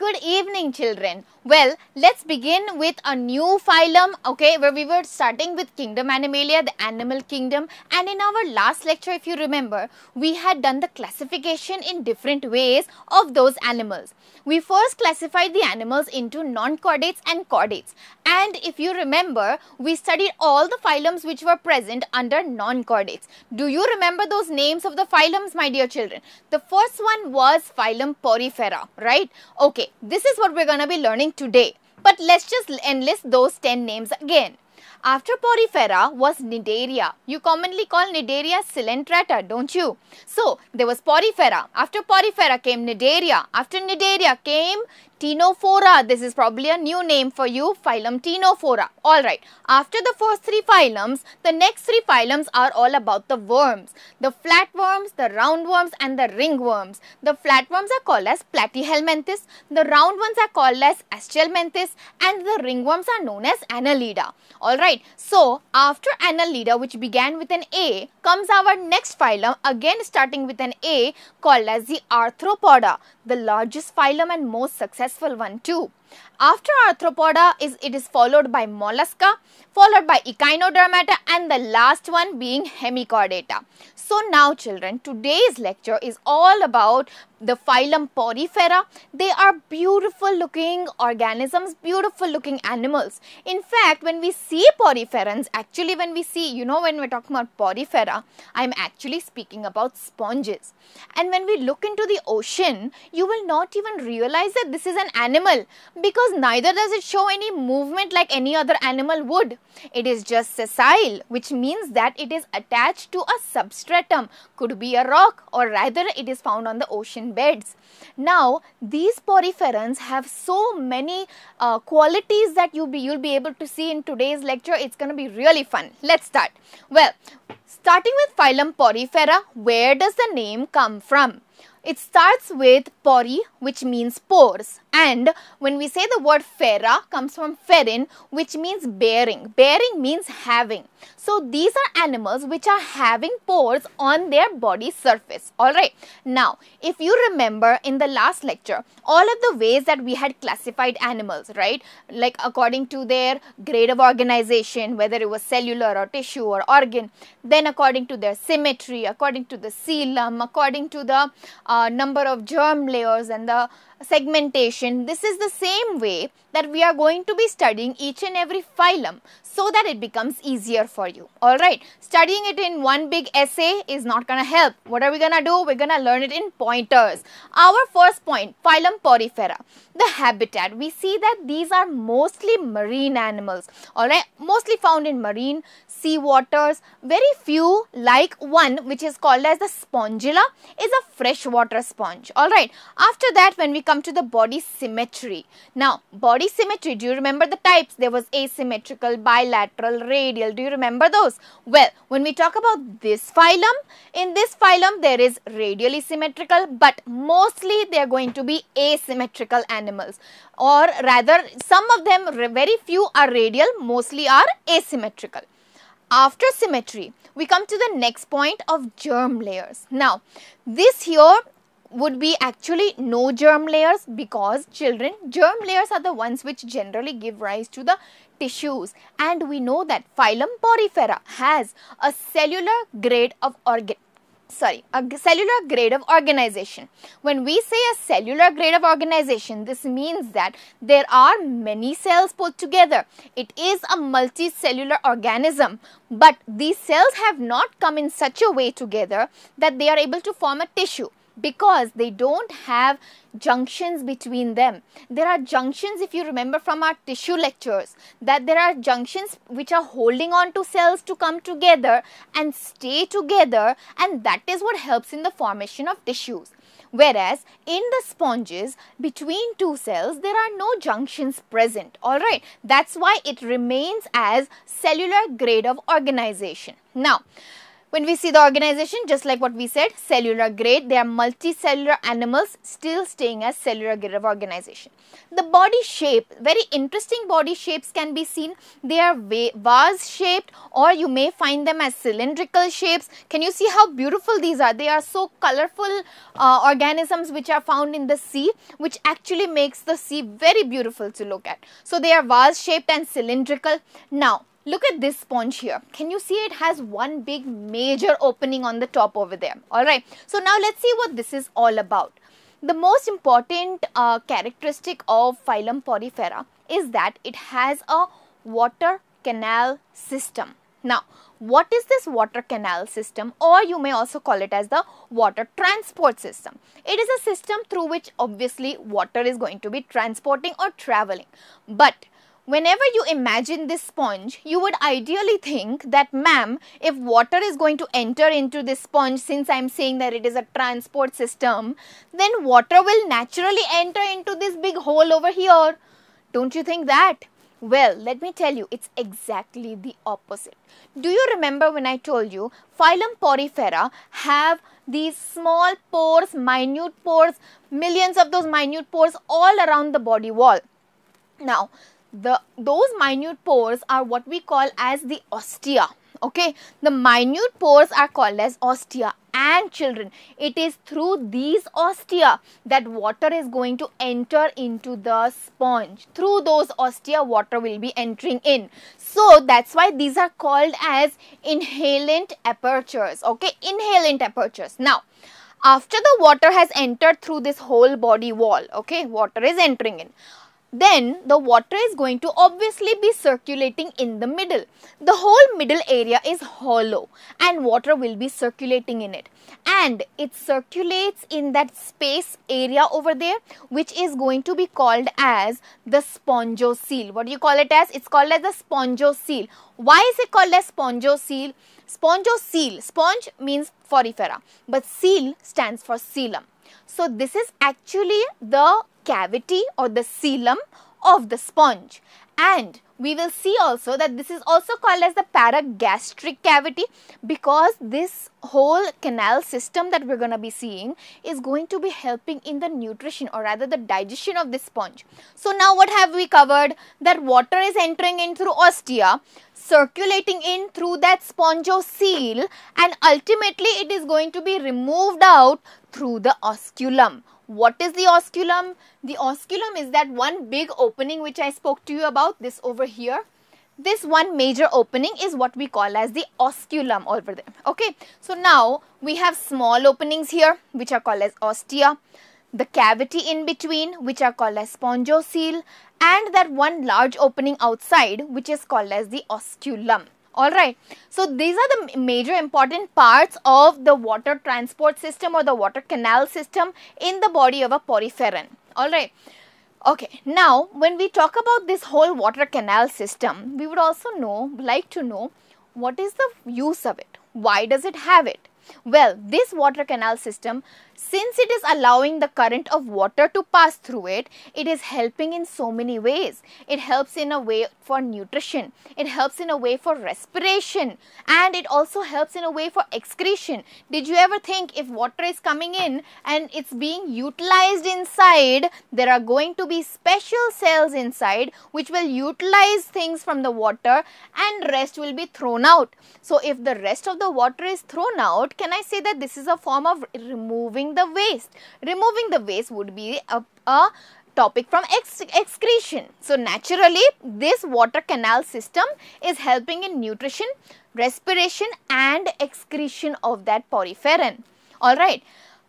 Good evening, children. Well, let's begin with a new phylum, okay, where we were starting with kingdom Animalia, the animal kingdom. And in our last lecture, if you remember, we had done the classification in different ways of those animals. We first classified the animals into non-chordates and chordates. And if you remember, we studied all the phylums which were present under non-chordates. Do you remember those names of the phylums, my dear children? The first one was phylum Porifera, right? Okay. This is what we're going to be learning today, but let's just enlist those 10 names again. After Porifera was Cnidaria. You commonly call Cnidaria Cilincrata, don't you? So there was Porifera. After Porifera came Cnidaria. After Cnidaria came Ctenophora. This is probably a new name for you, phylum Ctenophora. Alright, after the first three phylums, the next three phylums are all about the worms. The flatworms, the roundworms and the ringworms. The flatworms are called as Platyhelminthes, the round ones are called as Aschelminthes and the ringworms are known as Annelida. Alright, so after Annelida, which began with an A, comes our next phylum, again starting with an A, called as the Arthropoda, the largest phylum and most successful one too. After Arthropoda, it is followed by Mollusca, followed by Echinodermata and the last one being Hemichordata. So now children, today's lecture is all about the phylum Porifera. They are beautiful looking organisms, beautiful looking animals. In fact, when we see Poriferans, actually when we see, you know, when we're talking about Porifera, I'm actually speaking about sponges. And when we look into the ocean, you will not even realize that this is an animal, because neither does it show any movement like any other animal would. It is just sessile, which means that it is attached to a substratum, could be a rock, or rather it is found on the ocean beds. Now, these Poriferans have so many qualities that you'll be able to see in today's lecture. It's going to be really fun. Let's start. Well, starting with phylum Porifera, where does the name come from? It starts with pori, which means pores, and when we say the word fera, comes from ferin, which means bearing. Bearing means having. So these are animals which are having pores on their body surface. Alright. Now, if you remember in the last lecture, all of the ways that we had classified animals, right? Like according to their grade of organization, whether it was cellular or tissue or organ, then according to their symmetry, according to the coelom, according to the number of germ layers and the segmentation. This is the same way that we are going to be studying each and every phylum so that it becomes easier for you. Alright, studying it in one big essay is not going to help. What are we going to do? We're going to learn it in pointers. Our first point, phylum Porifera. The habitat. We see that these are mostly marine animals. Alright, mostly found in marine, sea waters. Very few, like one which is called as the Spongilla, is a freshwater sponge. Alright, after that when we come to the body symmetry. Now, body symmetry, do you remember the types? There was asymmetrical, bilateral, radial. Do you remember those? Well, when we talk about this phylum, in this phylum there is radially symmetrical, but mostly they are going to be asymmetrical animals, or rather some of them, very few are radial, mostly are asymmetrical. After symmetry, we come to the next point of germ layers. Now, this here would be actually no germ layers, because children, germ layers are the ones which generally give rise to the tissues, and we know that phylum Porifera has a cellular grade of organization. When we say a cellular grade of organization, this means that there are many cells put together. It is a multicellular organism, but these cells have not come in such a way together that they are able to form a tissue, because they don't have junctions between them. There are junctions, if you remember from our tissue lectures, that there are junctions which are holding on to cells to come together and stay together, and that is what helps in the formation of tissues. Whereas in the sponges, between two cells, there are no junctions present. Alright, that's why it remains as cellular grade of organization. Now, When we see the organization, just like what we said, cellular grade, they are multicellular animals still staying as cellular grade of organization. The body shape, very interesting body shapes can be seen. They are vase shaped, or you may find them as cylindrical shapes. Can you see how beautiful these are? They are so colorful organisms which are found in the sea, which actually makes the sea very beautiful to look at. So they are vase shaped and cylindrical. Now, look at this sponge here. Can you see it has one big major opening on the top over there? Alright. So now let's see what this is all about. The most important characteristic of phylum Porifera is that it has a water canal system. Now, what is this water canal system, or you may also call it as the water transport system? It is a system through which obviously water is going to be transporting or traveling. But whenever you imagine this sponge, you would ideally think that, ma'am, if water is going to enter into this sponge, since I'm saying that it is a transport system, then water will naturally enter into this big hole over here. Don't you think that? Well, let me tell you, it's exactly the opposite. Do you remember when I told you phylum Porifera have these small pores, minute pores, millions of those minute pores all around the body wall? Now, those minute pores are what we call as the ostia. Okay, the minute pores are called as ostia. And children, it is through these ostia that water is going to enter into the sponge. Through those ostia, water will be entering in. So that's why these are called as inhalant apertures. Okay, inhalant apertures. Now, after the water has entered through this whole body wall, okay, water is entering in, then the water is going to obviously be circulating in the middle. The whole middle area is hollow and water will be circulating in it. And it circulates in that space area over there, which is going to be called as the spongocele. What do you call it as? It's called as the spongocele. Why is it called as spongocele? Spongocele. Sponge means Porifera, but cele stands for coelom. So this is actually the cavity or the coelom of the sponge. And we will see also that this is also called as the paragastric cavity, because this whole canal system that we're going to be seeing is going to be helping in the nutrition, or rather the digestion of this sponge. So now what have we covered? That water is entering in through ostia, circulating in through that spongocele, and ultimately it is going to be removed out through the osculum. What is the osculum? The osculum is that one big opening which I spoke to you about, this over here. This one major opening is what we call as the osculum over there. Okay, so now we have small openings here which are called as ostia, the cavity in between which are called as spongocele, and that one large opening outside which is called as the osculum. Alright, so these are the major important parts of the water transport system or the water canal system in the body of a poriferan. Alright, okay. Now, when we talk about this whole water canal system, we would also like to know what is the use of it? Why does it have it? Well, this water canal system, since it is allowing the current of water to pass through it, it is helping in so many ways. It helps in a way for nutrition, it helps in a way for respiration, and it also helps in a way for excretion. Did you ever think if water is coming in and it's being utilized inside, there are going to be special cells inside which will utilize things from the water and rest will be thrown out. So if the rest of the water is thrown out, can I say that this is a form of removing the waste? Removing the waste would be a topic from excretion. So naturally, this water canal system is helping in nutrition, respiration, and excretion of that poriferan. Alright,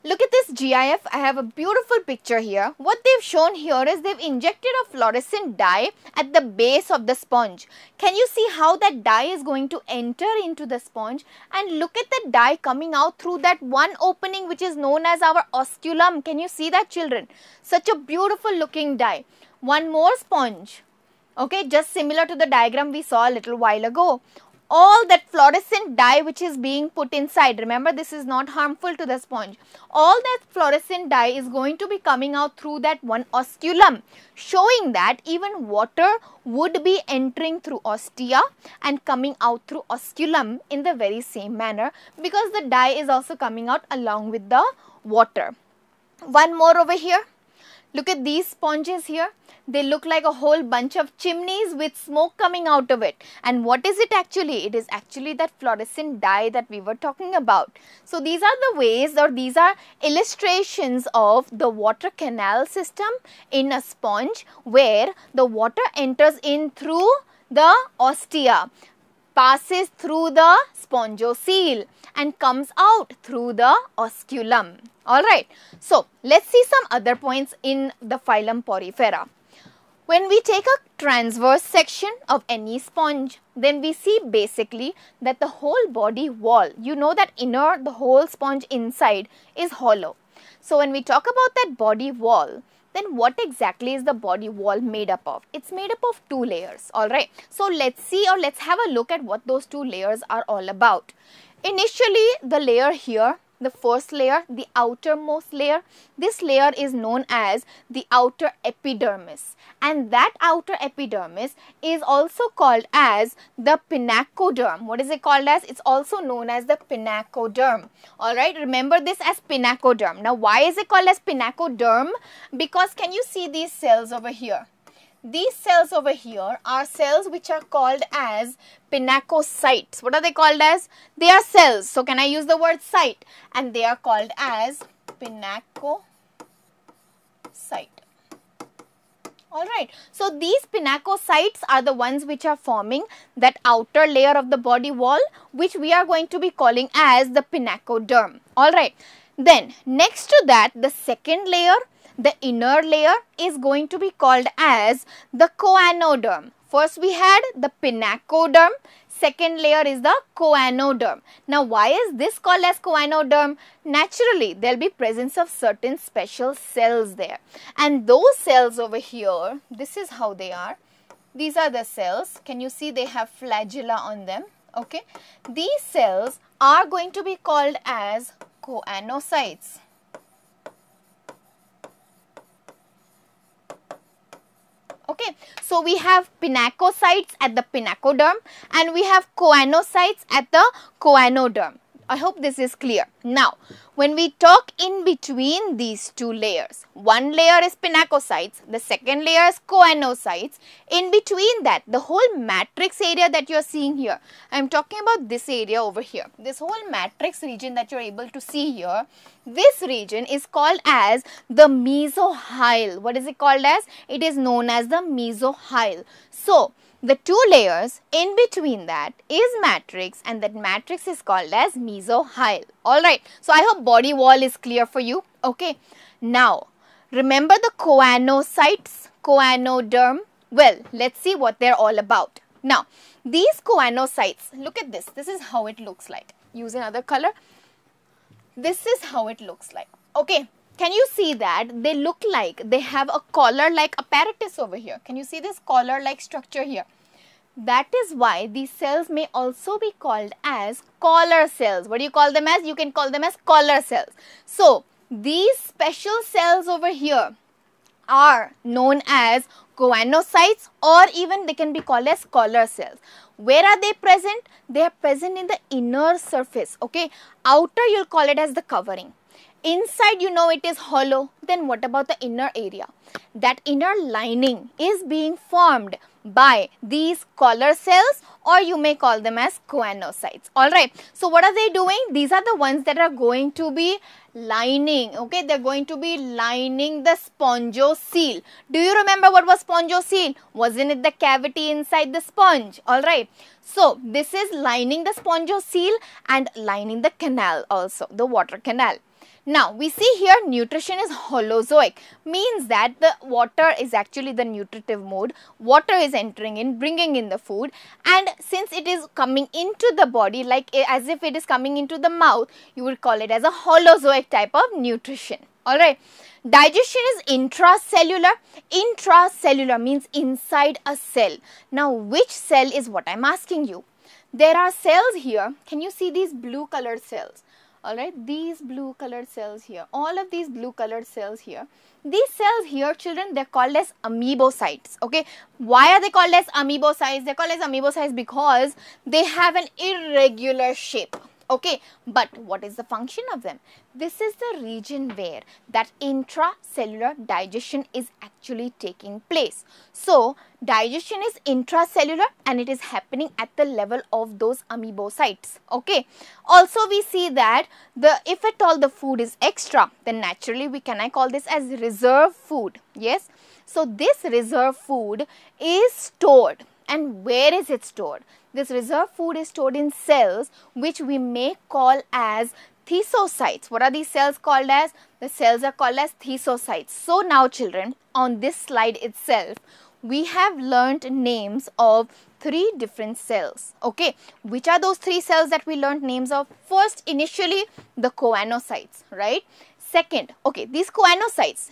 look at this GIF. I have a beautiful picture here. What they've shown here is they've injected a fluorescent dye at the base of the sponge. Can you see how that dye is going to enter into the sponge? And look at the dye coming out through that one opening which is known as our osculum. Can you see that, children? Such a beautiful looking dye. One more sponge. Okay, just similar to the diagram we saw a little while ago. all that fluorescent dye which is being put inside, remember this is not harmful to the sponge, all that fluorescent dye is going to be coming out through that one osculum, showing that even water would be entering through ostia and coming out through osculum in the very same manner, because the dye is also coming out along with the water. One more over here. Look at these sponges here. They look like a whole bunch of chimneys with smoke coming out of it. And what is it actually? It is actually that fluorescent dye that we were talking about. So these are the ways, or these are illustrations of the water canal system in a sponge, where the water enters in through the ostia, passes through the spongocele and comes out through the osculum. Alright, so let's see some other points in the phylum Porifera. When we take a transverse section of any sponge, then we see basically that the whole body wall, you know that inner, the whole sponge inside is hollow. So when we talk about that body wall, then what exactly is the body wall made up of? It's made up of two layers, alright. So let's see, or let's have a look at what those two layers are all about. Initially, the layer here, the first layer, the outermost layer, this layer is known as the outer epidermis, and that outer epidermis is also called as the pinacoderm. What is it called as? It's also known as the pinacoderm. Alright, remember this as pinacoderm. Now why is it called as pinacoderm? Because can you see these cells over here? These cells over here are cells which are called as pinacocytes. What are they called as? They are cells. So can I use the word site? And they are called as pinacocyte. Alright, so these pinacocytes are the ones which are forming that outer layer of the body wall, which we are going to be calling as the pinacoderm. Alright, then next to that, the second layer, the inner layer, is going to be called as the choanoderm. First we had the pinacoderm, second layer is the choanoderm. Now why is this called as choanoderm? Naturally, there will be presence of certain special cells there. And those cells over here, this is how they are. These are the cells. Can you see they have flagella on them? Okay. These cells are going to be called as choanocytes. Okay, so we have pinacocytes at the pinacoderm and we have choanocytes at the choanoderm. I hope this is clear. Now, when we talk in between these two layers, one layer is pinacocytes, the second layer is choanocytes. In between that, the whole matrix area that you are seeing here, I am talking about this area over here, this whole matrix region that you are able to see here, this region is called as the mesohyle. What is it called as? It is known as the mesohyle. So, the two layers in between that is matrix, and that matrix is called as mesohyle. Alright, so I hope body wall is clear for you. Okay, now remember the choanocytes, choanoderm. Well, let's see what they're all about. Now, these choanocytes, look at this. This is how it looks like. Use another color. This is how it looks like. Okay. Can you see that they look like they have a collar-like apparatus over here? Can you see this collar-like structure here? That is why these cells may also be called as collar cells. What do you call them as? You can call them as collar cells. So, these special cells over here are known as choanocytes, or even they can be called as collar cells. Where are they present? They are present in the inner surface, okay? Outer, you'll call it as the covering. Inside, you know, it is hollow. Then what about the inner area? That inner lining is being formed by these collar cells, or you may call them as choanocytes. Alright, so what are they doing? These are the ones that are going to be lining, okay? They're going to be lining the spongocele. Do you remember what was spongocele? Wasn't it the cavity inside the sponge? Alright, so this is lining the spongocele and lining the canal also, the water canal. Now, we see here nutrition is holozoic, means that the water is actually the nutritive mode. Water is entering in, bringing in the food, and since it is coming into the body like as if it is coming into the mouth, you would call it as a holozoic type of nutrition. Alright, digestion is intracellular. Intracellular means inside a cell. Now, which cell is what I am asking you? There are cells here. Can you see these blue colored cells? Alright, these blue colored cells here. All of these blue colored cells here. These cells here, children, they're called as amoebocytes. Okay, why are they called as amoebocytes? They're called as amoebocytes because they have an irregular shape. Okay, but what is the function of them? This is the region where that intracellular digestion is actually taking place. So, digestion is intracellular and it is happening at the level of those amoebocytes. Okay, also we see that if at all the food is extra, then naturally I call this as reserve food. Yes, so this reserve food is stored. And where is it stored? This reserve food is stored in cells which we may call as thesocytes. What are these cells called as? The cells are called as thesocytes. So now children, on this slide itself, we have learnt names of three different cells. Okay, which are those three cells that we learnt names of? First, initially the choanocytes, right? Second, okay, these choanocytes.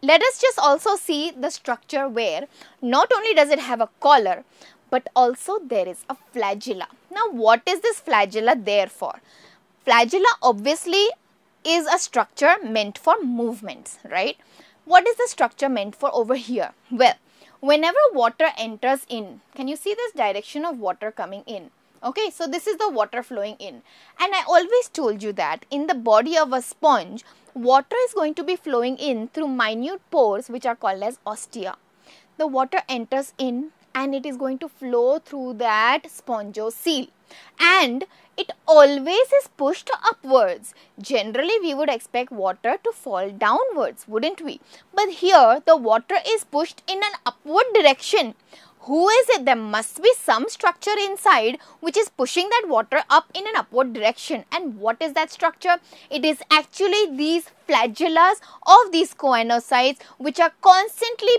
Let us just also see the structure where not only does it have a collar, but also there is a flagella. Now, what is this flagella there for? Flagella obviously is a structure meant for movements, right? What is the structure meant for over here? Well, whenever water enters in, can you see this direction of water coming in? Okay, so this is the water flowing in. And I always told you that in the body of a sponge, water is going to be flowing in through minute pores which are called as ostia. The water enters in and it is going to flow through that spongocoel. And it always is pushed upwards. Generally, we would expect water to fall downwards, wouldn't we? But here, the water is pushed in an upward direction. Who is it? There must be some structure inside which is pushing that water up in an upward direction. And what is that structure? It is actually these flagellas of these choanocytes which are constantly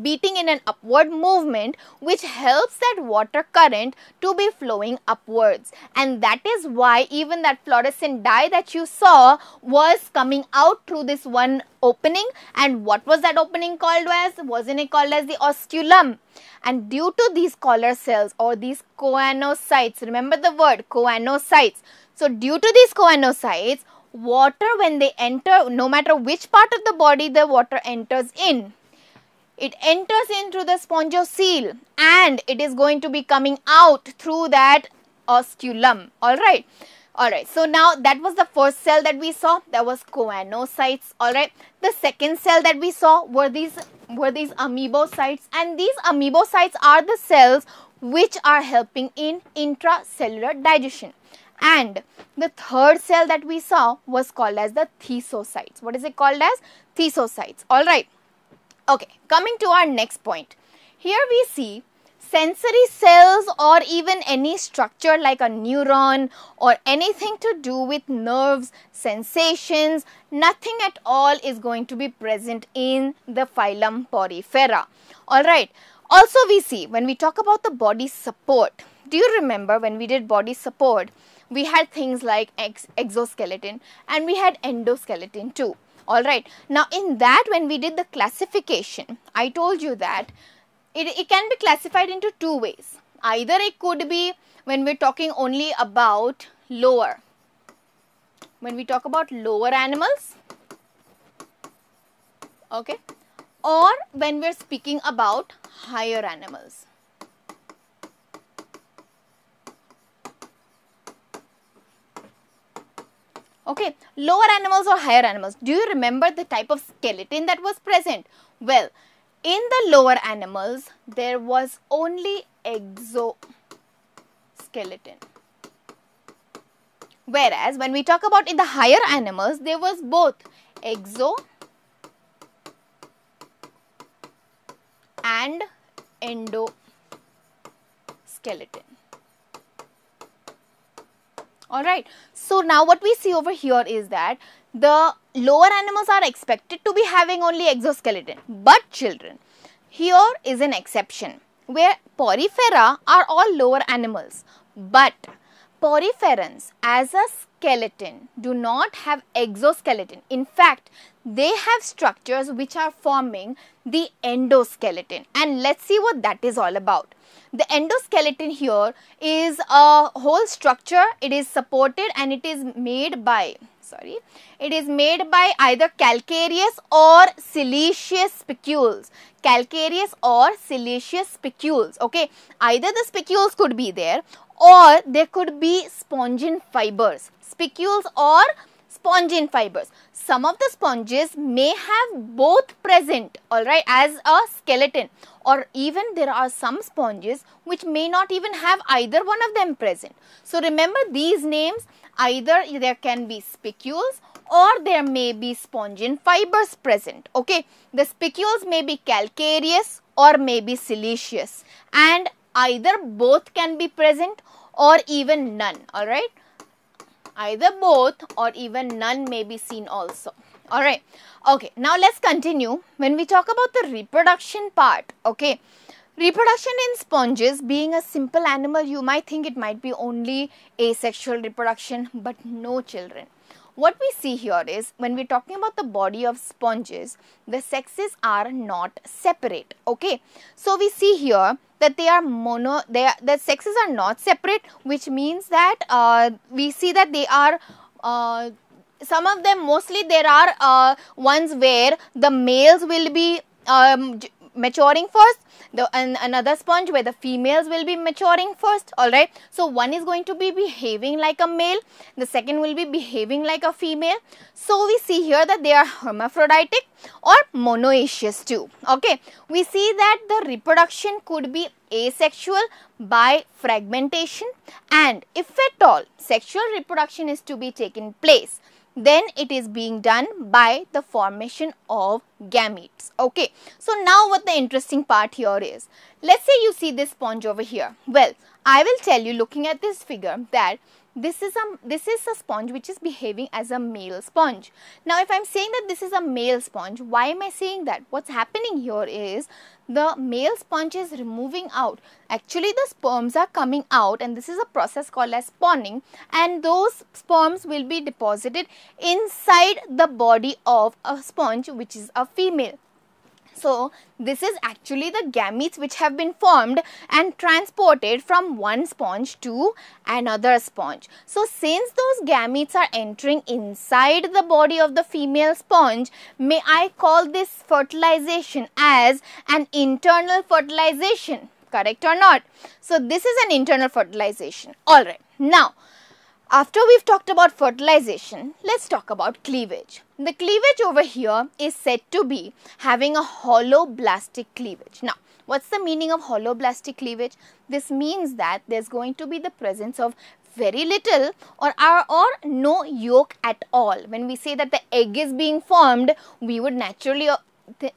beating in an upward movement, which helps that water current to be flowing upwards. And that is why even that fluorescent dye that you saw was coming out through this one opening. And what was that opening called as? Wasn't it called as the osculum? And due to these collar cells or these choanocytes, remember the word choanocytes. So due to these choanocytes, water when they enter, no matter which part of the body the water enters in, it enters in through the spongocoel and it is going to be coming out through that osculum. Alright. Alright, so now that was the first cell that we saw, that was choanocytes, alright. The second cell that we saw were these amoebocytes, and these amoebocytes are the cells which are helping in intracellular digestion. And the third cell that we saw was called as the thesocytes. What is it called as? Thesocytes, alright. Okay, coming to our next point. Here we see sensory cells or even any structure like a neuron or anything to do with nerves, sensations, nothing at all is going to be present in the phylum Porifera. Alright, also we see when we talk about the body support, do you remember when we did body support, we had things like exoskeleton and we had endoskeleton too. Alright, now in that when we did the classification, I told you that it can be classified into two ways. Either it could be when we're talking only about lower. When we talk about lower animals. Okay. Or when we're speaking about higher animals. Okay. Lower animals or higher animals. Do you remember the type of skeleton that was present? Well, in the lower animals, there was only exoskeleton. Whereas, when we talk about in the higher animals, there was both exo and endoskeleton. Alright, so now what we see over here is that the lower animals are expected to be having only exoskeleton. But children, here is an exception where Porifera are all lower animals. But Poriferans as a skeleton do not have exoskeleton. In fact, they have structures which are forming the endoskeleton, and let's see what that is all about. The endoskeleton here is a whole structure. It is supported and it is made by either calcareous or siliceous spicules. Okay, either the spicules could be there or there could be spongin fibers. Some of the sponges may have both present, alright, as a skeleton, or even there are some sponges which may not even have either one of them present. So remember these names, either there can be spicules or there may be spongin fibers present, okay. The spicules may be calcareous or may be siliceous, and either both can be present or even none, alright. Either both or even none may be seen also. Alright. Okay. Now let's continue. When we talk about the reproduction part. Okay. Reproduction in sponges, being a simple animal, you might think it might be only asexual reproduction, but no children. What we see here is, when we're talking about the body of sponges, the sexes are not separate. Okay. So we see here that they are the sexes are not separate, which means that we see that they are, some of them, mostly there are ones where the males will be maturing first, and another sponge where the females will be maturing first, alright. So one is going to be behaving like a male, the second will be behaving like a female. So we see here that they are hermaphroditic or monoecious too, okay. We see that the reproduction could be asexual by fragmentation, and if at all sexual reproduction is to be taken place, then it is being done by the formation of gametes, okay. So now what the interesting part here is, let's say you see this sponge over here. Well, I will tell you, looking at this figure, that this is a sponge which is behaving as a male sponge. Now if I am saying that this is a male sponge, why am I saying that? What's happening here is, the male sponge is removing out. Actually the sperms are coming out, and this is a process called as spawning, and those sperms will be deposited inside the body of a sponge which is a female. So this is actually the gametes which have been formed and transported from one sponge to another sponge. So since those gametes are entering inside the body of the female sponge, may I call this fertilization as an internal fertilization, correct or not? So this is an internal fertilization. Alright, now after we've talked about fertilization, let's talk about cleavage. The cleavage over here is said to be having a holoblastic cleavage. Now, what's the meaning of holoblastic cleavage? This means that there's going to be the presence of very little or no yolk at all. When we say that the egg is being formed, we would naturally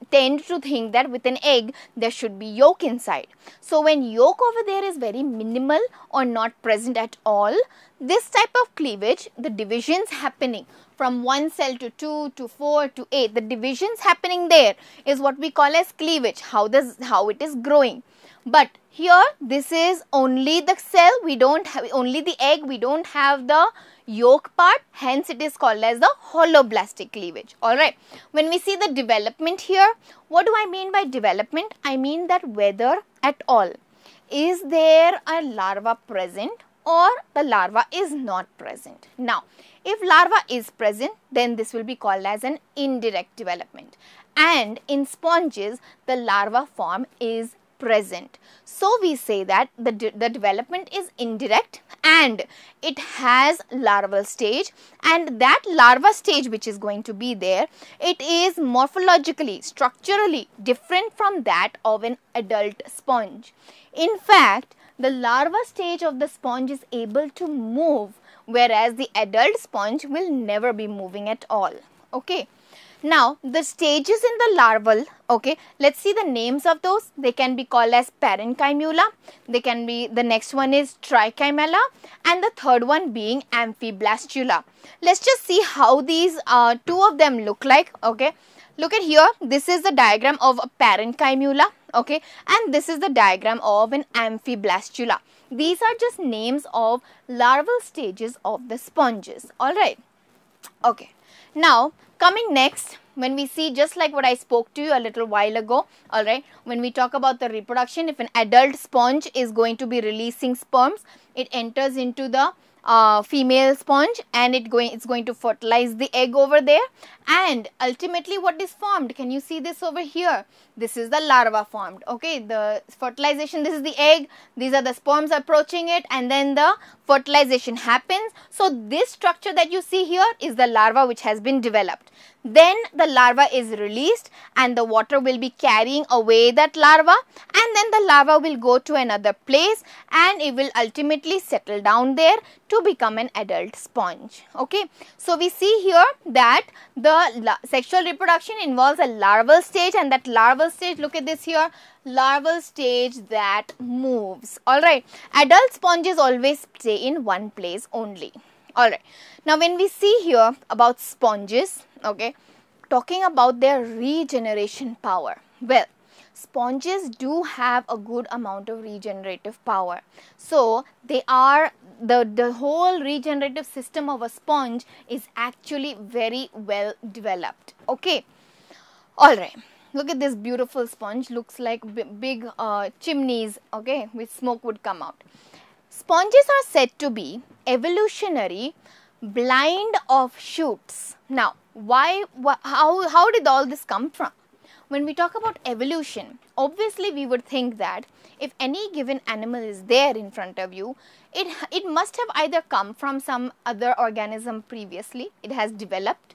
tend to think that with an egg there should be yolk inside. So when yolk over there is very minimal or not present at all, this type of cleavage, the divisions happening from one cell to 2 to 4 to 8, the divisions happening there is what we call as cleavage, how it is growing. But here this is only the cell, we don't have only the egg, we don't have the yolk part, hence it is called as the holoblastic cleavage. Alright, when we see the development here, what do I mean by development? I mean that whether at all is there a larva present or the larva is not present. Now, if larva is present, then this will be called as an indirect development, and in sponges the larva form is present. So we say that the development is indirect and it has larval stage, and that larva stage which is going to be there, it is morphologically, structurally different from that of an adult sponge. In fact, the larva stage of the sponge is able to move, whereas the adult sponge will never be moving at all. Okay. Now, the stages in the larval, okay, let's see the names of those. They can be called as parenchymula, they can be, the next one is trichymella, and the third one being amphiblastula. Let's just see how these two of them look like, okay. Look at here, this is the diagram of a parenchymula, okay, and this is the diagram of an amphiblastula. These are just names of larval stages of the sponges, alright, okay. Now, coming next, when we see, just like what I spoke to you a little while ago, alright, when we talk about the reproduction, if an adult sponge is going to be releasing sperms, it enters into the female sponge and it's going to fertilize the egg over there, and ultimately what is formed, can you see this over here, this is the larva formed, okay, the fertilization, this is the egg, these are the sperms approaching it, and then the fertilization happens. So this structure that you see here is the larva which has been developed. Then the larva is released and the water will be carrying away that larva, and then the larva will go to another place and it will ultimately settle down there to become an adult sponge. Okay, so we see here that the sexual reproduction involves a larval stage, and that larval stage, look at this here, larval stage that moves. Alright, adult sponges always stay in one place only. Alright, now when we see here about sponges, okay, talking about their regeneration power, well, sponges do have a good amount of regenerative power. So they are, the whole regenerative system of a sponge is actually very well developed. Okay, alright, look at this beautiful sponge, looks like big chimneys, okay, with smoke would come out. Sponges are said to be evolutionary blind offshoots. Now, how did all this come from? When we talk about evolution, obviously we would think that if any given animal is there in front of you, it must have either come from some other organism previously, it has developed,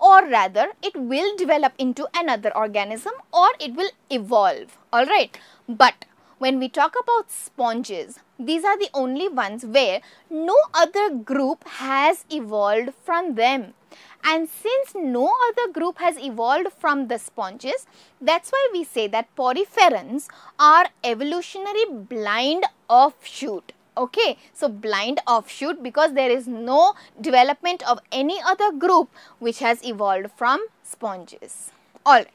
or rather it will develop into another organism, or it will evolve. Alright, but when we talk about sponges, these are the only ones where no other group has evolved from them. And since no other group has evolved from the sponges, that's why we say that poriferans are evolutionary blind offshoot. Okay, so blind offshoot because there is no development of any other group which has evolved from sponges. Alright,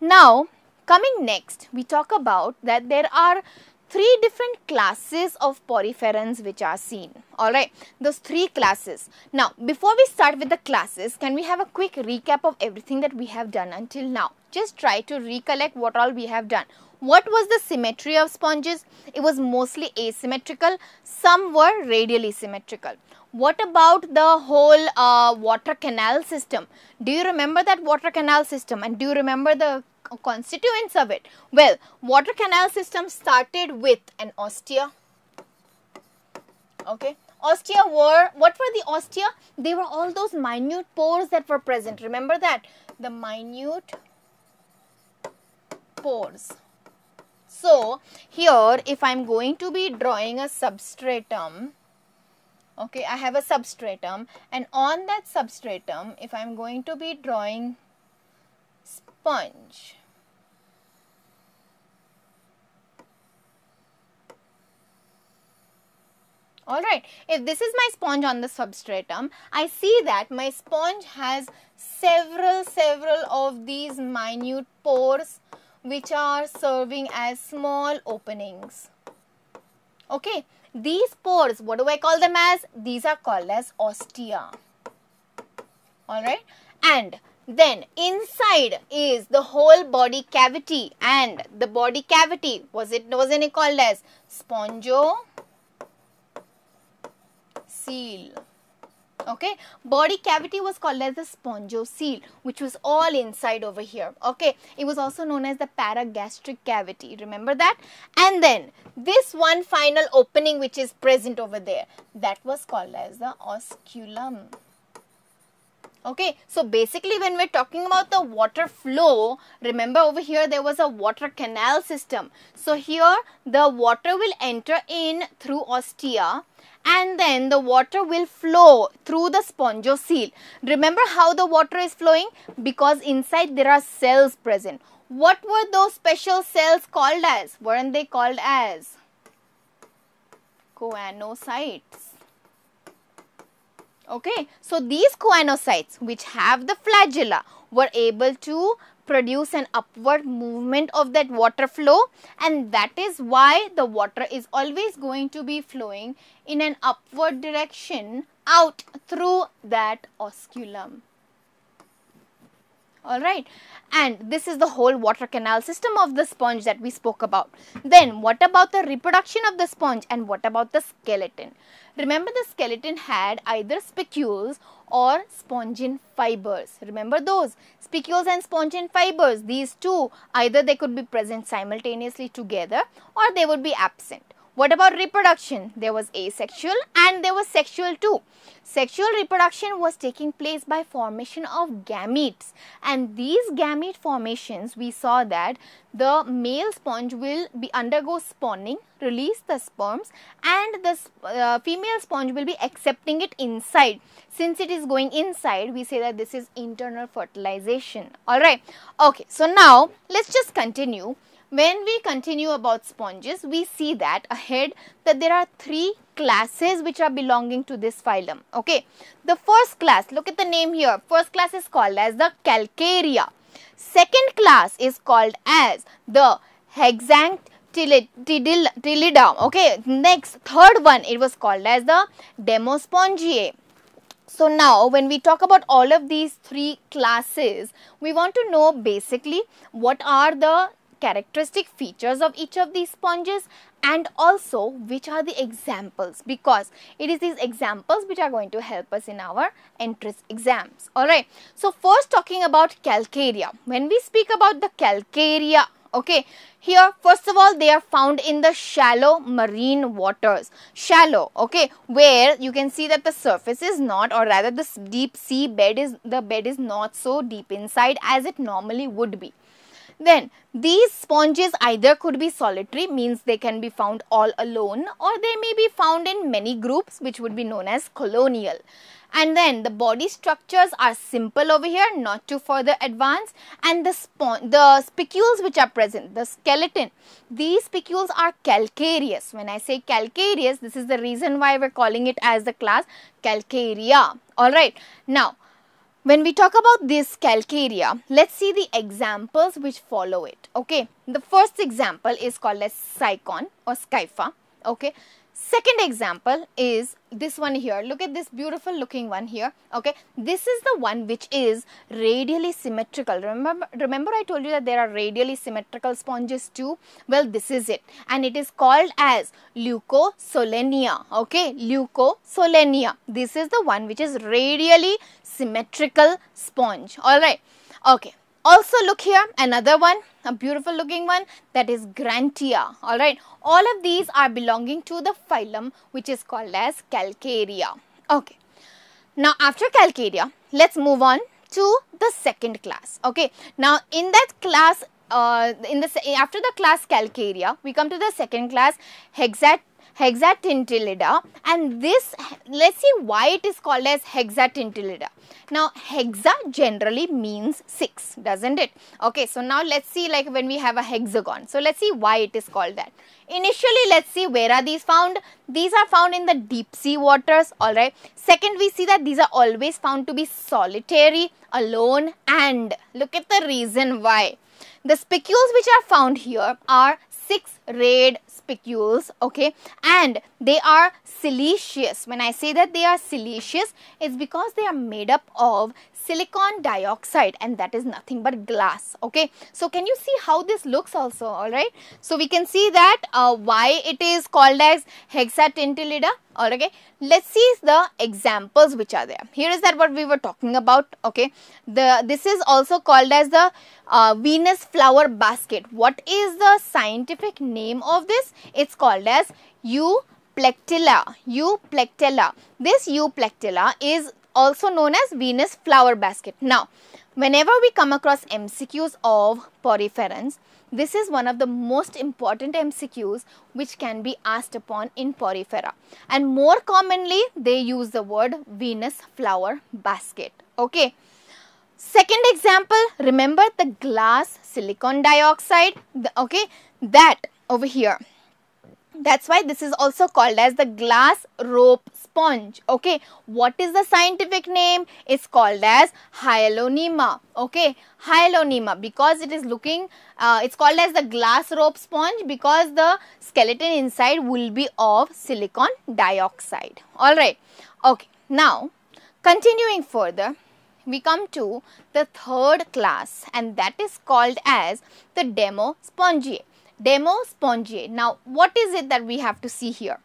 now coming next, we talk about that there are three different classes of poriferans which are seen. Alright, those three classes. Now, before we start with the classes, can we have a quick recap of everything that we have done until now? Just try to recollect what all we have done. What was the symmetry of sponges? It was mostly asymmetrical. Some were radially symmetrical. What about the whole water canal system? Do you remember that water canal system, and do you remember the constituents of it? Well, water canal system started with an ostia. Okay, ostia were, what were the ostia? They were all those minute pores that were present. Remember that, the minute pores. So here if I'm going to be drawing a substratum, okay, I have a substratum, and on that substratum if I'm going to be drawing sponge, alright, if this is my sponge on the substratum, I see that my sponge has several of these minute pores which are serving as small openings. Okay, these pores, what do I call them as? These are called as ostia. Alright, and then inside is the whole body cavity, and the body cavity, wasn't it called as spongocele? Okay, body cavity was called as the spongocele, which was all inside over here. Okay, it was also known as the paragastric cavity, remember that? And then this one final opening which is present over there, that was called as the osculum. Okay, so basically when we're talking about the water flow, remember over here there was a water canal system. So here the water will enter in through ostia, and then the water will flow through the spongocele. Remember how the water is flowing? Because inside there are cells present. What were those special cells called as? Weren't they called as choanocytes? Okay, so these choanocytes, which have the flagella, were able to produce an upward movement of that water flow, and that is why the water is always going to be flowing in an upward direction out through that osculum. Alright, and this is the whole water canal system of the sponge that we spoke about. Then what about the reproduction of the sponge and what about the skeleton? Remember, the skeleton had either spicules or spongin fibers. Remember those spicules and spongin fibers. These two, either they could be present simultaneously together or they would be absent. What about reproduction? There was asexual and there was sexual too. Sexual reproduction was taking place by formation of gametes, and these gamete formations, we saw that the male sponge will undergo spawning, release the sperms, and the female sponge will be accepting it inside. Since it is going inside, we say that this is internal fertilization. Alright, okay, so now let's just continue. When we continue about sponges, we see that ahead that there are three classes which are belonging to this phylum. Okay, the first class, look at the name here, first class is called as the Calcarea. Second class is called as the Hexactinellida. Okay, next, third one, it was called as the Demospongiae. So now when we talk about all of these three classes, we want to know basically what are the characteristic features of each of these sponges and also which are the examples, because it is these examples which are going to help us in our entrance exams. Alright, so first talking about Calcarea. When we speak about the Calcarea, okay, here first of all they are found in the shallow marine waters, shallow, okay, where you can see that the surface is not, or rather the deep sea bed is, the bed is not so deep inside as it normally would be. Then these sponges either could be solitary, means they can be found all alone, or they may be found in many groups, which would be known as colonial. And then the body structures are simple over here, not too further advanced, and the spicules which are present, the skeleton, these spicules are calcareous. When I say calcareous, this is the reason why we're calling it as the class Calcarea. Alright, now when we talk about this Calcarea, let's see the examples which follow it. Okay, the first example is called as Sycon or Scypha. Okay, second example is this one here. Look at this beautiful looking one here. Okay, this is the one which is radially symmetrical. Remember I told you that there are radially symmetrical sponges too. Well, this is it, and it is called as Leucosolenia. Okay, Leucosolenia. This is the one which is radially symmetrical sponge. Alright, okay. Also look here, another one, a beautiful looking one, that is Grantia. Alright, all of these are belonging to the phylum which is called as Calcarea. Okay, now after Calcarea, let's move on to the second class. Okay, now in that class, after the class Calcarea, we come to the second class Hexactinellida, and this, let's see why it is called as Hexactinellida. Now hexa generally means 6, doesn't it? Okay, so now let's see, like when we have a hexagon, so let's see why it is called that. Initially, let's see where are these found. These are found in the deep sea waters. Alright, second, we see that these are always found to be solitary, alone, and look at the reason why. The spicules which are found here are 6 rayed spicules, okay, and they are siliceous. When I say that they are siliceous, it's because they are made up of silicon dioxide, and that is nothing but glass, okay. So can you see how this looks also? Alright, so we can see that why it is called as Hexactinellida. Okay, let's see the examples which are there. Here is that what we were talking about. Okay, this is also called as the Venus flower basket. What is the scientific name of this? It's called as Euplectella. Euplectella. This Euplectella is also known as Venus flower basket. Now, whenever we come across MCQs of poriferans, this is one of the most important MCQs which can be asked upon in Porifera, and more commonly they use the word Venus flower basket. Okay, second example, remember the glass silicon dioxide, okay, that over here. That's why this is also called as the glass rope sponge. Okay, what is the scientific name? It's called as Hyalonema. Okay, Hyalonema, because it is looking, it's called as the glass rope sponge because the skeleton inside will be of silicon dioxide. Alright, okay, now continuing further, we come to the third class, and that is called as the Demospongiae. Demospongiae. Now, what is it that we have to see here?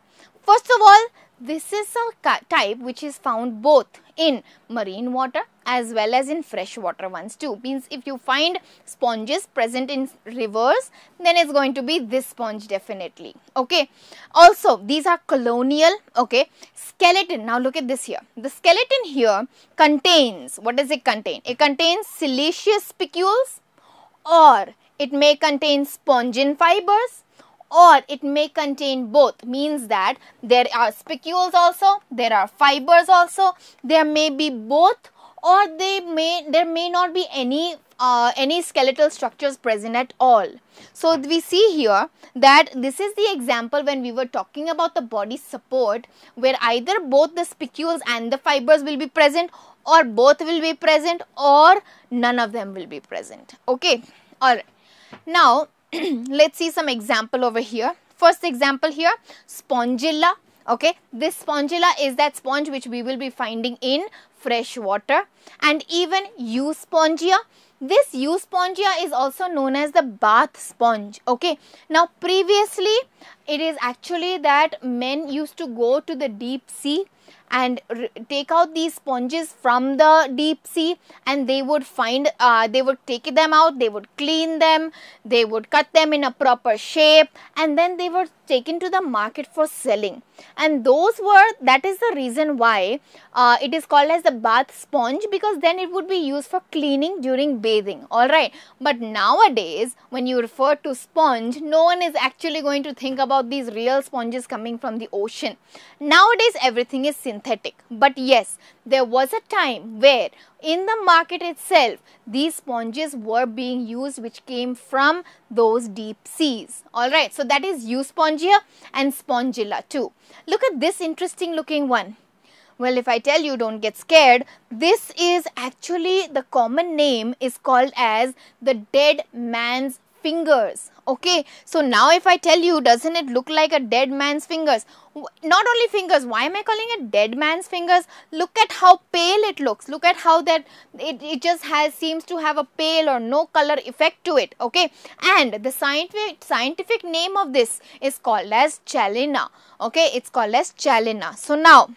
First of all, this is a type which is found both in marine water as well as in freshwater ones too. Means if you find sponges present in rivers, then it's going to be this sponge definitely. Okay. Also, these are colonial. Okay. Skeleton. Now look at this here. The skeleton here contains, what does it contain? It contains siliceous spicules, or it may contain spongin fibers, or it may contain both. Means that there are spicules also, there are fibers also, there may be both, or there may not be any skeletal structures present at all. So we see here that this is the example when we were talking about the body support, where either both the spicules and the fibers will be present, or both will be present, or none of them will be present. Okay, all right. Now let's see some example over here. First example here, Spongilla. Okay, this Spongilla is that sponge which we will be finding in fresh water. And even Euspongia. This Euspongia is also known as the bath sponge. Okay, now previously it is actually that men used to go to the deep sea and take out these sponges from the deep sea, and they would find, they would take them out, they would clean them, they would cut them in a proper shape, and then they were taken to the market for selling. And those were, that is the reason why it is called as the bath sponge, because then it would be used for cleaning during bathing. Alright, but nowadays when you refer to sponge, no one is actually going to think about these real sponges coming from the ocean. Nowadays everything is synthetic. But yes, there was a time where in the market itself these sponges were being used which came from those deep seas. Alright, so that is Euspongia and Spongilla too. Look at this interesting looking one. Well, if I tell you, don't get scared. This is actually, the common name is called as the dead man's fingers. Okay, so now if I tell you, doesn't it look like a dead man's fingers? Not only fingers, why am I calling it dead man's fingers? Look at how pale it looks. Look at how that it just has, seems to have a pale or no color effect to it. Okay, and the scientific name of this is called as Chalina. Okay, it's called as Chalina. So now,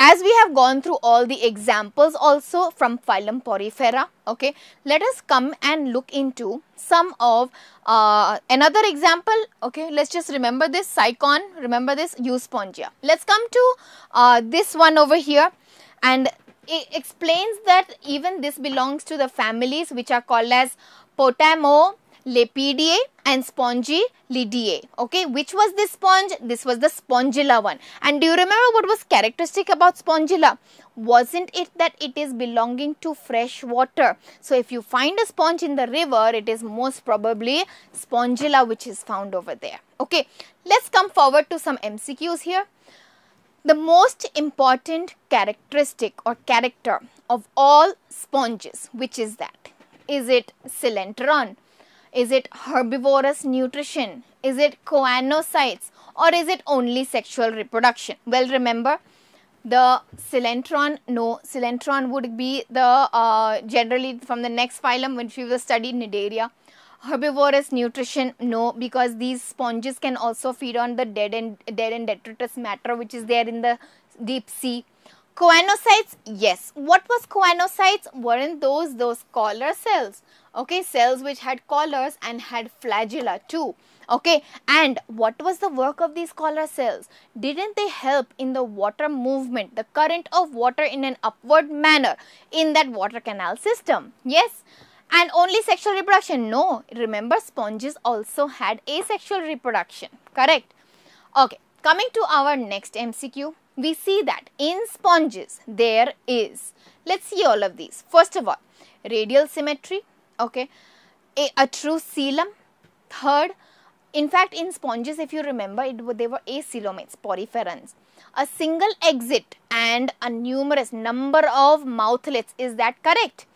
as we have gone through all the examples also from phylum Porifera, okay, let us come and look into some of another example. Okay, let's just remember this Sycon, remember this Euspongia. Let's come to this one over here, and it explains that even this belongs to the families which are called as Potamo, Lepidae and Spongilidae. Okay, which was this sponge? This was the Spongilla one. And do you remember what was characteristic about Spongilla? Wasn't it that it is belonging to fresh water? So if you find a sponge in the river, it is most probably Spongilla which is found over there. Okay, let's come forward to some MCQs here. The most important characteristic or character of all sponges, which is that? Is it coelentron? Is it herbivorous nutrition? Is it choanocytes? Or is it only sexual reproduction? Well, remember the coelentron. No, coelentron would be the generally from the next phylum when we will study Cnidaria. Herbivorous nutrition, no, because these sponges can also feed on the dead and detritus matter which is there in the deep sea. Choanocytes, yes. What was choanocytes? Weren't those collar cells? Okay, cells which had collars and had flagella too. Okay, and what was the work of these collar cells? Didn't they help in the water movement, the current of water in an upward manner in that water canal system? Yes. And only sexual reproduction? No. Remember, sponges also had asexual reproduction. Correct. Okay, coming to our next MCQ. We see that in sponges there is, let's see all of these. First of all, radial symmetry, okay, a true coelom. Third, in fact in sponges, if you remember, they were acoelomates, poriferans. A single exit and a numerous number of mouthlets, is that correct?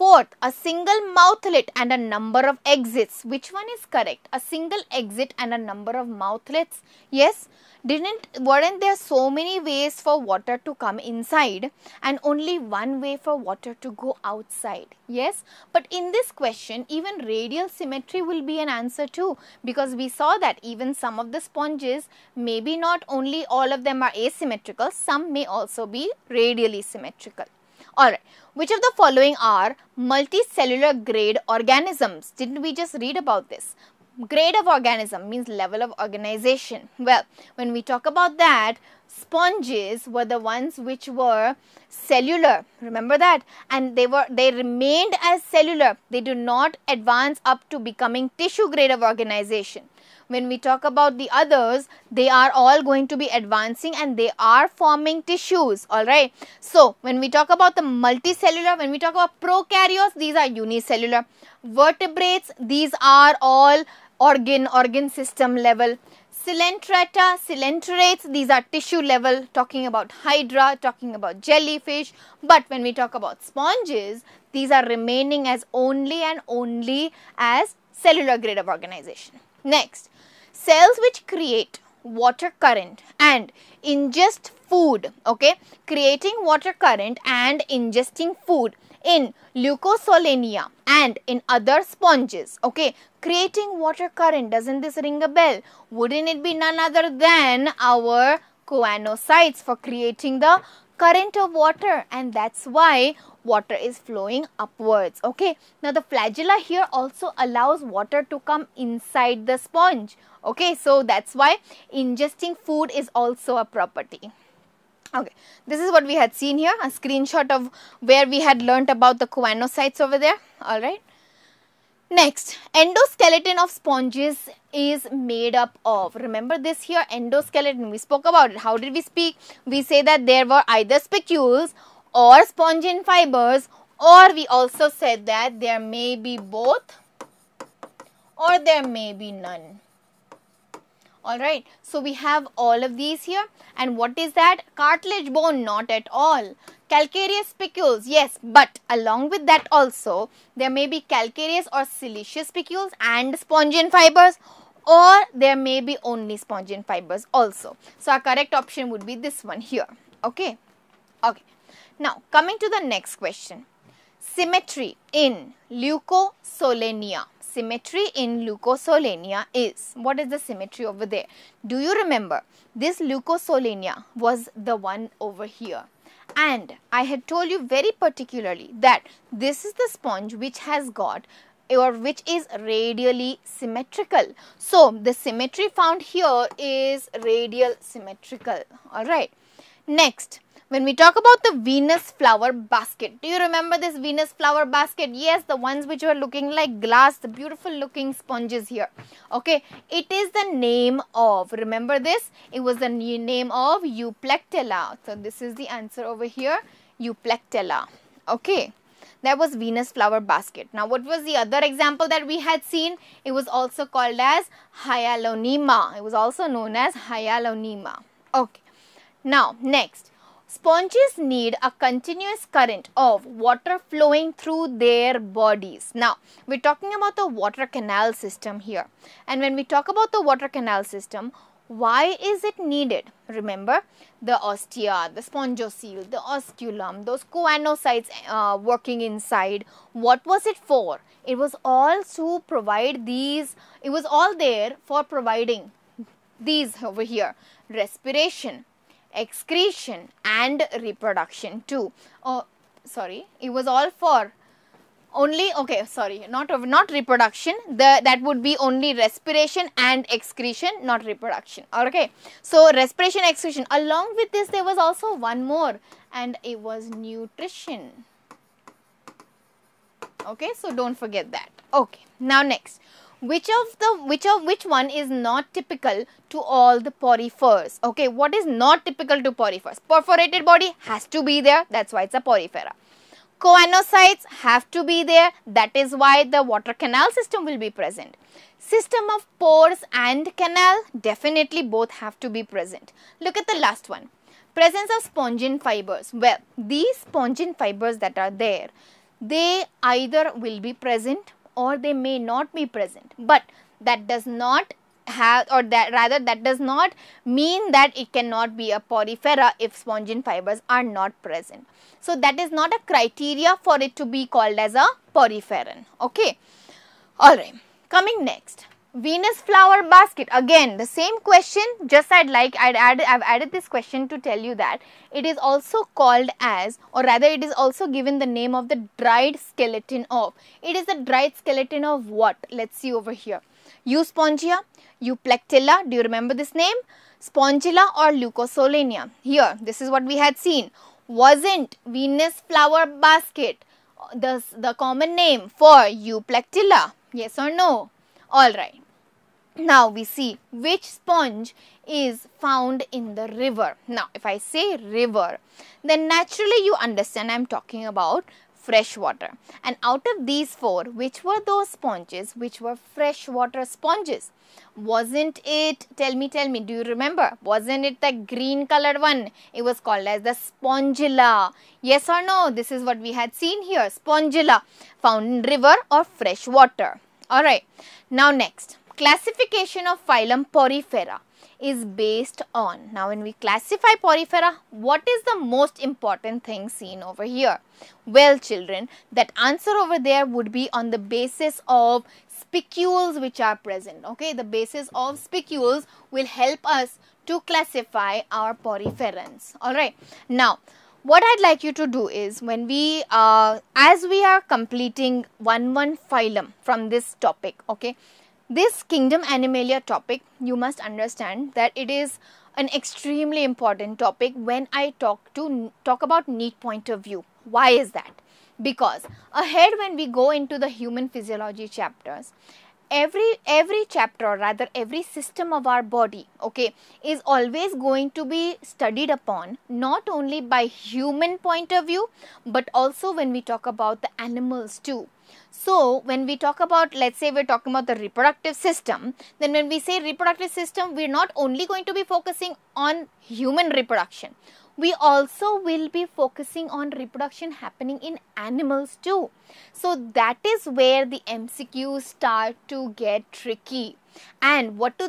Fourth, a single mouthlet and a number of exits. Which one is correct? A single exit and a number of mouthlets. Yes, weren't there so many ways for water to come inside and only one way for water to go outside? Yes, but in this question, even radial symmetry will be an answer too, because we saw that even some of the sponges, maybe not only all of them are asymmetrical, some may also be radially symmetrical. Alright, which of the following are multicellular grade organisms? Didn't we just read about this? Grade of organism means level of organization. Well, when we talk about that, sponges were the ones which were cellular. Remember that? And they remained as cellular. They do not advance up to becoming tissue grade of organization. When we talk about the others, they are all going to be advancing and they are forming tissues, alright. So, when we talk about the multicellular, when we talk about prokaryotes, these are unicellular. Vertebrates, these are all organ system level. Coelenterata, coelenterates, these are tissue level, talking about hydra, talking about jellyfish. But when we talk about sponges, these are remaining as only and only as cellular grade of organization. Next, cells which create water current and ingest food, okay, creating water current and ingesting food in Leucosolenia and in other sponges, okay, creating water current, doesn't this ring a bell? Wouldn't it be none other than our choanocytes for creating the current of water, and that's why water is flowing upwards, okay. Now, the flagella here also allows water to come inside the sponge, okay. So, that's why ingesting food is also a property, okay. This is what we had seen here, a screenshot of where we had learnt about the choanocytes over there, alright. Next, endoskeleton of sponges is made up of, remember this here, endoskeleton, we spoke about it. How did we speak? We say that there were either spicules or spongin fibers, or we also said that there may be both or there may be none. Alright, so we have all of these here, and what is that? Cartilage bone, not at all. Calcareous spicules, yes, but along with that also, there may be calcareous or siliceous spicules and spongin fibers, or there may be only spongin fibers also. So, our correct option would be this one here, okay. Okay. Now, coming to the next question. Symmetry in Leucosolenia. Symmetry in Leucosolenia is, what is the symmetry over there? Do you remember? This Leucosolenia was the one over here. And I had told you very particularly that this is the sponge which has got or which is radially symmetrical. So, the symmetry found here is radial symmetrical. Alright. Next, when we talk about the Venus flower basket, do you remember this Venus flower basket? Yes, the ones which were looking like glass, the beautiful looking sponges here. Okay, it is the name of, remember this? It was the name of Euplectella. So, this is the answer over here, Euplectella. Okay, that was Venus flower basket. Now, what was the other example that we had seen? It was also called as Hyalonema. It was also known as Hyalonema. Okay, now next. Sponges need a continuous current of water flowing through their bodies. Now, we're talking about the water canal system here. And when we talk about the water canal system, why is it needed? Remember, the ostia, the spongocoel, the osculum, those choanocytes working inside. What was it for? It was all to provide these, it was all there for providing these over here. Respiration, excretion and reproduction too. Oh, sorry, it was all for only, okay, sorry, not reproduction, that would be only respiration and excretion, not reproduction, okay. So, respiration, excretion, along with this there was also one more, and it was nutrition, okay, so don't forget that, okay. Now next. Which one is not typical to all the porifers? Okay, what is not typical to porifers? Perforated body has to be there, that's why it's a porifera. Choanocytes have to be there, that is why the water canal system will be present. System of pores and canal, definitely both have to be present. Look at the last one. Presence of spongin fibers. Well, these spongin fibers that are there, they either will be present or they may not be present, but that does not have, or that rather that does not mean that it cannot be a porifera if spongin fibers are not present. So that is not a criteria for it to be called as a poriferan. Okay. Alright, coming next, Venus flower basket. Again the same question, just I've added this question to tell you that it is also called as, or rather it is also given the name of the dried skeleton of. It is the dried skeleton of what? Let's see over here. Euspongia, Euplectella, do you remember this name? Spongilla or Leucosolenia. Here, this is what we had seen. Wasn't Venus flower basket the common name for Euplectella? Yes or no? Alright. Now we see which sponge is found in the river. Now if I say river, then naturally you understand I am talking about fresh water. And out of these four, which were those sponges which were freshwater sponges? Wasn't it, tell me, do you remember? Wasn't it the green colored one? It was called as the Spongilla. Yes or no? This is what we had seen here. Spongilla found in river or fresh water. Alright, now next, classification of phylum Porifera is based on, now when we classify Porifera, what is the most important thing seen over here? Well children, that answer over there would be on the basis of spicules which are present. Okay, the basis of spicules will help us to classify our poriferans. Alright, now what I'd like you to do is, when we, as we are completing one phylum from this topic, okay, this Kingdom Animalia topic, you must understand that it is an extremely important topic when I talk about neat point of view. Why is that? Because ahead when we go into the human physiology chapters, every chapter, or rather every system of our body, okay, is always going to be studied upon, not only by human point of view, but also when we talk about the animals too. So when we talk about, let's say we're talking about the reproductive system, then when we say reproductive system, we're not only going to be focusing on human reproduction, we also will be focusing on reproduction happening in animals too. So that is where the MCQs start to get tricky. And what do?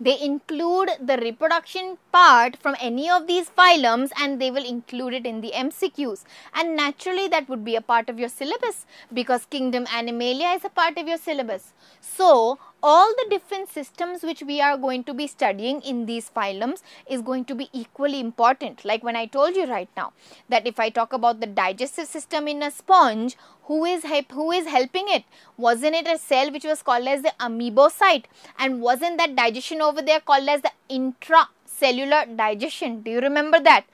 They include the reproduction part from any of these phylums and they will include it in the MCQs. And naturally that would be a part of your syllabus because Kingdom Animalia is a part of your syllabus. So all the different systems which we are going to be studying in these phylums is going to be equally important. Like when I told you right now that if I talk about the digestive system in a sponge, who is helping it? Wasn't it a cell which was called as the amoebocyte? And wasn't that digestion over there called as the intracellular digestion? Do you remember that?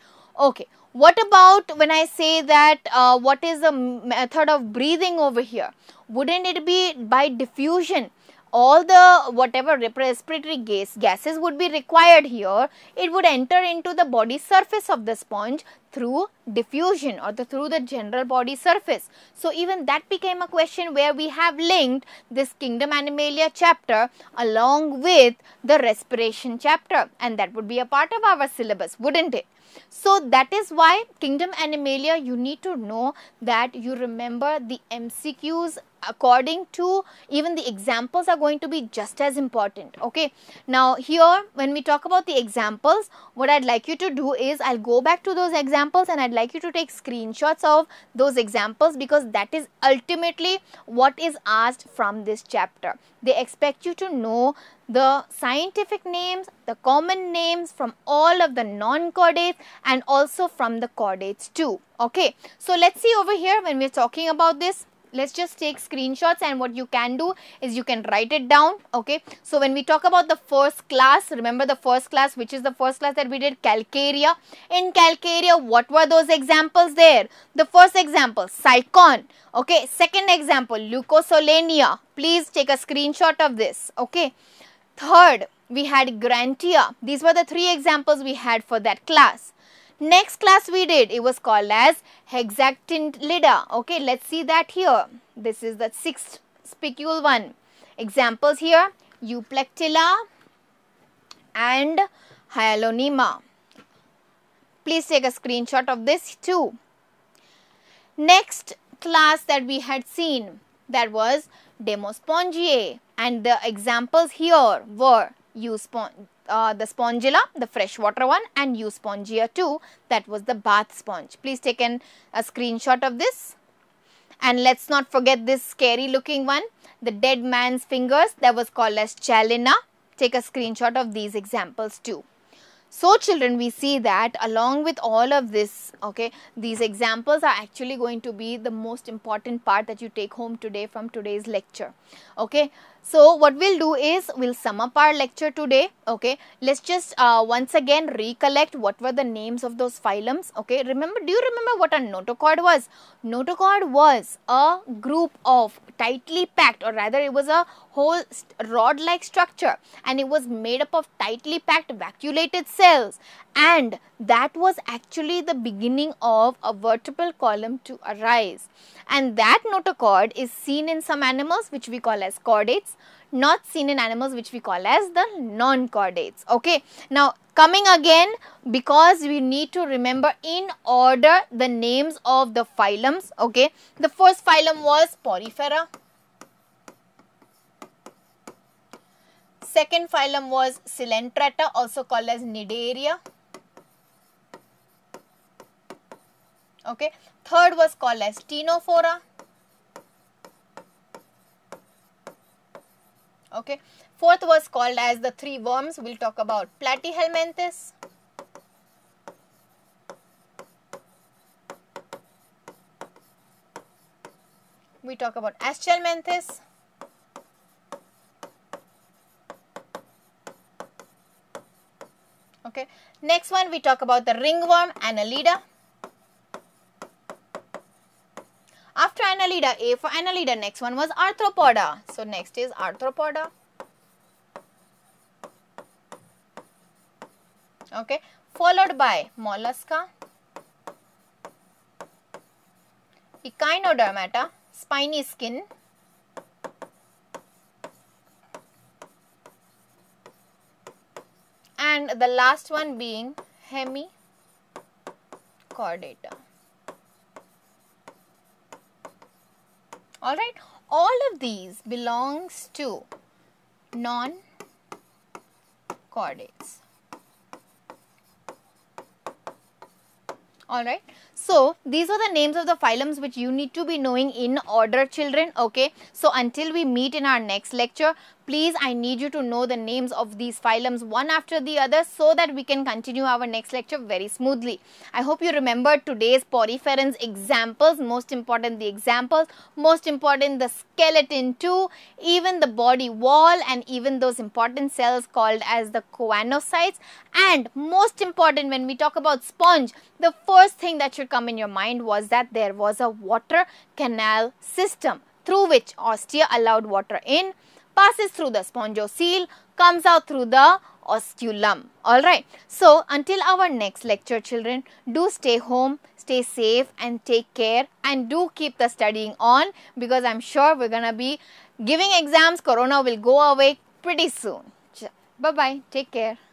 Okay. What about when I say that what is the method of breathing over here? Wouldn't it be by diffusion? All the whatever respiratory gases would be required here, it would enter into the body surface of the sponge through diffusion or through the general body surface. So even that became a question where we have linked this Kingdom Animalia chapter along with the respiration chapter, and that would be a part of our syllabus, wouldn't it? So that is why Kingdom Animalia, you need to know that you remember the MCQs according to, even the examples are going to be just as important. Okay. Now here when we talk about the examples, what I'd like you to do is I'll go back to those examples and I'd like you to take screenshots of those examples because that is ultimately what is asked from this chapter. They expect you to know the scientific names, the common names from all of the non-chordates and also from the chordates too. Okay. So let's see over here when we're talking about this. Let's just take screenshots, and what you can do is you can write it down. Okay. So when we talk about the first class, remember the first class, which is the first class that we did, Calcarea. In Calcarea, what were those examples there? The first example, Sycon. Okay. Second example, Leucosolenia. Please take a screenshot of this. Okay. Third, we had Grantia. These were the three examples we had for that class. Next class we did, it was called as Hexactinellida. Okay, let's see that here. This is the sixth spicule one. Examples here, Euplectella and Hyalonema. Please take a screenshot of this too. next class that we had seen, that was Demospongiae, and the examples here were the Spongilla, the freshwater one, and Euspongia too, that was the bath sponge. Please take a screenshot of this. And let's not forget this scary looking one, the dead man's fingers, that was called as Chalina. Take a screenshot of these examples too. So children, we see that along with all of this, okay, these examples are actually going to be the most important part that you take home today from today's lecture, okay. So what we'll do is we'll sum up our lecture today, okay. Let's just once again recollect what were the names of those phylums, okay. Remember, do you remember what a notochord was? Notochord was a group of tightly packed, or rather it was a whole rod-like structure, and it was made up of tightly packed vacuolated cells, and that was actually the beginning of a vertebral column to arise. And that notochord is seen in some animals which we call as chordates, not seen in animals which we call as the non-chordates, okay. Now coming again, because we need to remember in order the names of the phylums, okay. The first phylum was Porifera, second phylum was Coelenterata, also called as Cnidaria, okay. Third was called as Ctenophora, okay. Fourth was called as the three worms. We'll talk about Platyhelminthes, we talk about Aschelminthes, okay. Next one, we talk about the ringworm, Annelida. After Annelida, A for Annelida, next one was Arthropoda. So next is Arthropoda, okay, followed by Mollusca, Echinodermata, spiny skin, and the last one being Hemichordata. Alright, all of these belongs to non-chordates. Alright, so these are the names of the phylums which you need to be knowing in order, children, okay. So until we meet in our next lecture, please, I need you to know the names of these phylums one after the other so that we can continue our next lecture very smoothly. I hope you remembered today's Poriferans examples, most important the examples, most important the skeleton too, even the body wall, and even those important cells called as the choanocytes. And most important, when we talk about sponge, the first thing that should come in your mind was that there was a water canal system through which ostia allowed water in, passes through the spongocoel, comes out through the osculum. Alright, so until our next lecture, children, do stay home, stay safe and take care, and do keep the studying on, because I'm sure we're gonna be giving exams. Corona will go away pretty soon. Bye bye, take care.